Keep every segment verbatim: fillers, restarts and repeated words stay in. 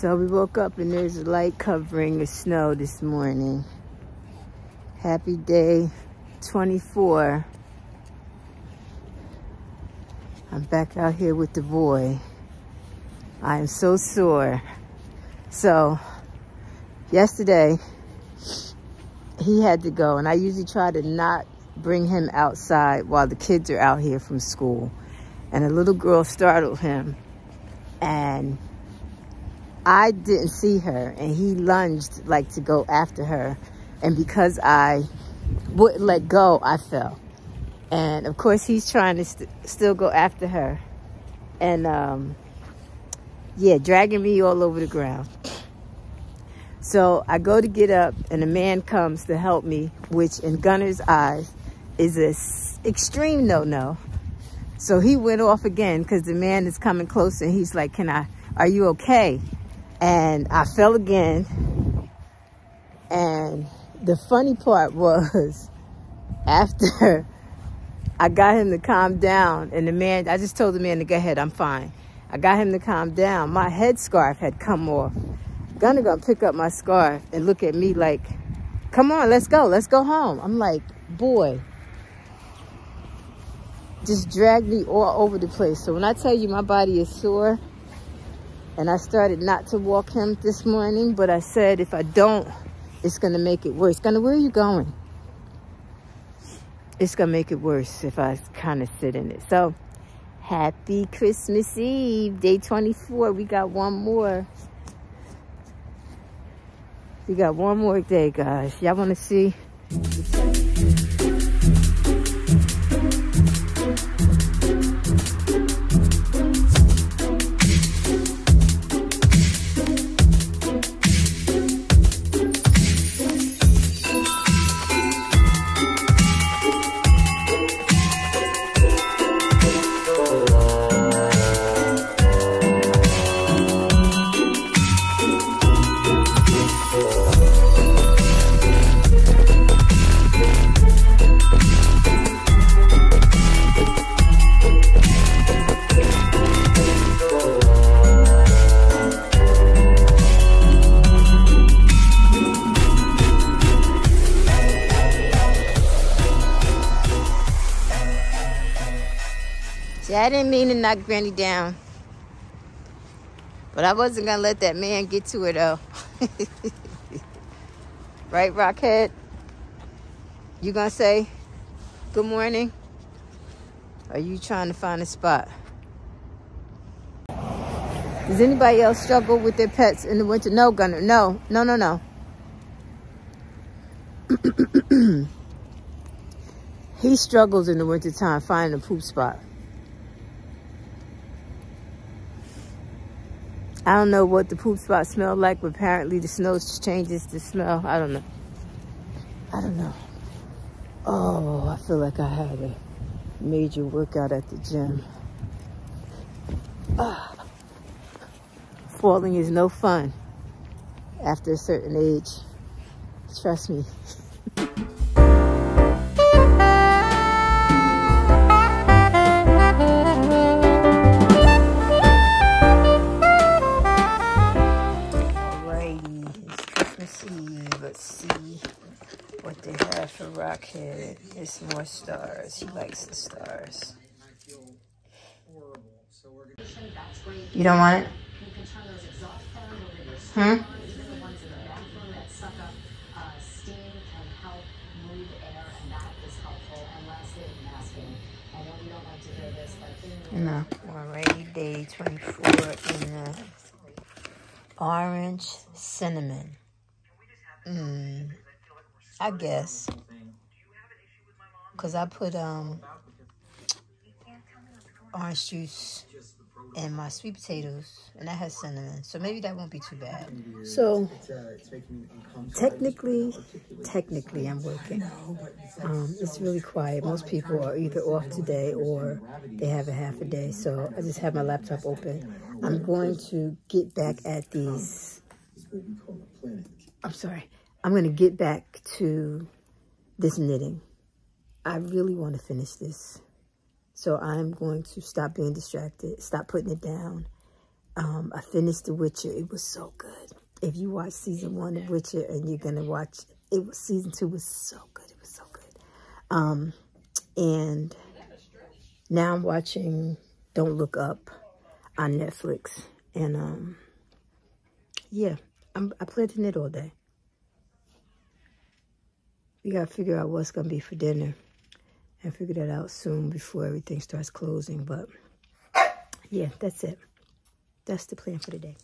So we woke up and there's a light covering of snow this morning. Happy day twenty-four. I'm back out here with the boy. I am so sore. So yesterday he had to go, and I usually try to not bring him outside while the kids are out here from school. And a little girl startled him, and I didn't see her, and he lunged like to go after her, and because I wouldn't let go, I fell. And of course he's trying to st still go after her, and um yeah, dragging me all over the ground. So I go to get up, and a man comes to help me, which in Gunnar's eyes is an extreme no-no. So he went off again because the man is coming closer, and he's like, can I are you okay? And I fell again. And the funny part was, after I got him to calm down, and the man, I just told the man to go ahead, I'm fine. I got him to calm down. My headscarf had come off. Gunnar gonna pick up my scarf and look at me like, come on, let's go, let's go home. I'm like, boy, just dragged me all over the place. So when I tell you my body is sore, and I started not to walk him this morning, but I said, if I don't, it's gonna make it worse. Gunnar, where are you going? It's gonna make it worse if I kind of sit in it. So happy Christmas Eve, day twenty-four. We got one more. We got one more day, guys. Y'all wanna see? I didn't mean to knock Granny down, but I wasn't gonna let that man get to her though. Right, Rockhead? You gonna say good morning? Are you trying to find a spot? Does anybody else struggle with their pets in the winter? No, Gunnar, no, no, no, no. He struggles in the wintertime finding a poop spot. I don't know what the poop spot smelled like, but apparently the snow changes the smell. I don't know. I don't know. Oh, I feel like I had a major workout at the gym. Ah. Falling is no fun after a certain age. Trust me. Rockhead, it's more stars. He likes the stars. You don't want it? Hmm? No. Already day twenty-four in the orange cinnamon. Mmm. I guess. Because I put um, orange juice in my sweet potatoes, and that has cinnamon, so maybe that won't be too bad. So, technically, technically I'm working. Um, it's really quiet. Most people are either off today or they have a half a day, so I just have my laptop open. I'm going to get back at these... I'm sorry. I'm going to get back to this knitting. I really want to finish this. So I'm going to stop being distracted, stop putting it down, um, I finished The Witcher. It was so good. If you watch season one of The Witcher and you're going to watch, it was, season two was so good. It was so good. Um, and now I'm watching Don't Look Up on Netflix. And um, yeah, I'm, I plan to knit all day. We got to figure out what's going to be for dinner and figure that out soon before everything starts closing. But yeah, that's it. That's the plan for today.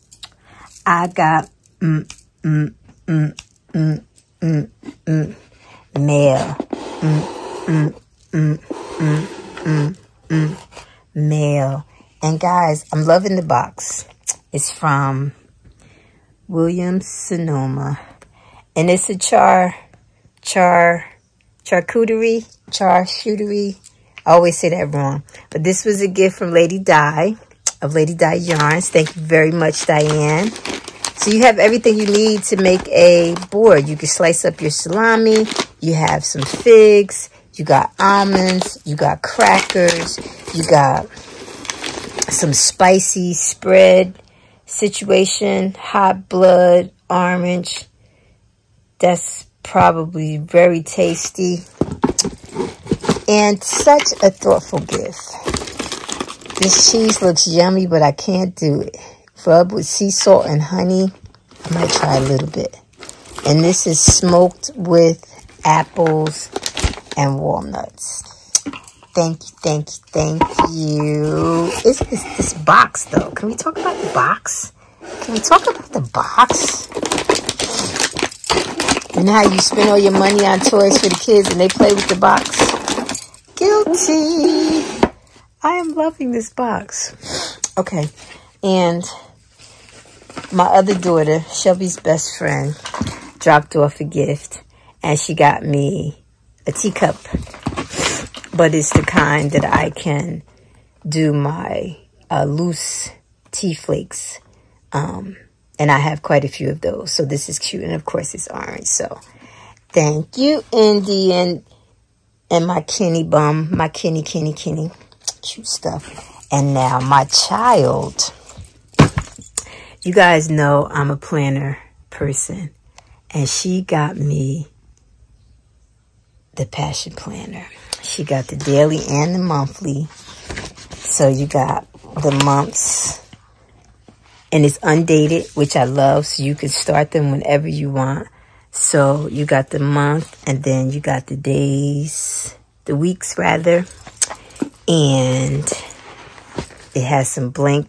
I got mm, mm, mm, mm, mm, mm, mail. Mm, mm, mm, mm, mm, mm, mail. And guys, I'm loving the box. It's from Williams Sonoma. And it's a char, char, charcuterie, charcuterie. I always say that wrong. But this was a gift from Lady Di of Lady Di Yarns. Thank you very much, Diane. So you have everything you need to make a board. You can slice up your salami. You have some figs. You got almonds. You got crackers. You got some spicy spread situation. Hot blood orange. That's probably very tasty. And such a thoughtful gift. This cheese looks yummy, but I can't do it. Rub with sea salt and honey. I might try a little bit. And this is smoked with apples and walnuts. Thank you, thank you, thank you. Is this, this box, though? Can we talk about the box? Can we talk about the box? You know how you spend all your money on toys for the kids and they play with the box? Guilty. I am loving this box. Okay. And my other daughter, Shelby's best friend, dropped off a gift. And she got me a teacup. But it's the kind that I can do my uh, loose tea flakes. Um, and I have quite a few of those. So this is cute. And of course it's orange. So thank you, Indy. And And my Kenny bum, my Kenny, Kenny, Kenny. Cute stuff. And now my child. You guys know I'm a planner person. And she got me the Passion Planner. She got the daily and the monthly. So you got the months. And it's undated, which I love. So you can start them whenever you want. So you got the month, and then you got the days, the weeks rather, and it has some blank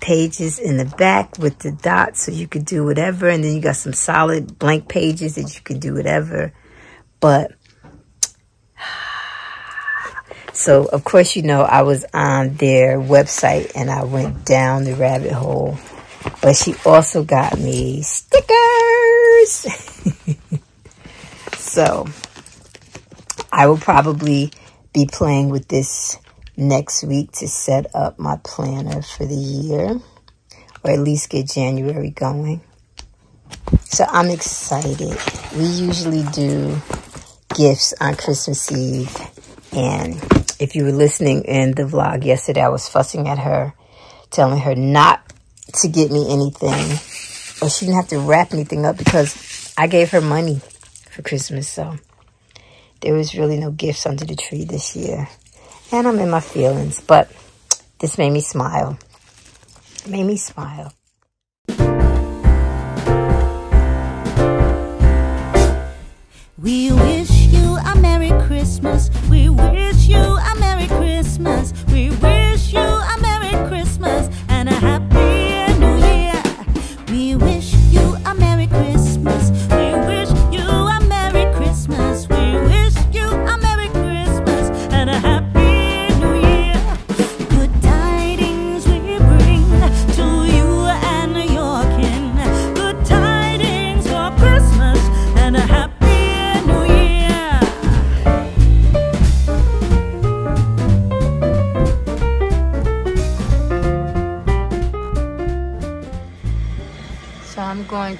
pages in the back with the dots, so you could do whatever, and then you got some solid blank pages that you could do whatever, but, so of course, you know, I was on their website, and I went down the rabbit hole, but she also got me stickers. So I will probably be playing with this next week to set up my planner for the year, or at least get January going. So I'm excited. We usually do gifts on Christmas Eve, and if you were listening in the vlog yesterday, I was fussing at her, telling her not to get me anything. Well, she didn't have to wrap anything up because I gave her money for Christmas. So there was really no gifts under the tree this year. And I'm in my feelings. But this made me smile. It made me smile. We wish you a Merry Christmas. We wish you a Merry Christmas. We wish you a Merry Christmas and a Happy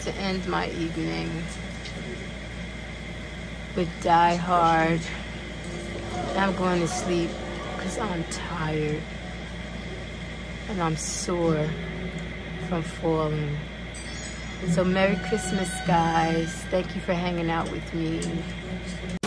to end my evening with Die Hard. I'm going to sleep because I'm tired and I'm sore. from falling. So Merry Christmas, guys. Thank you for hanging out with me.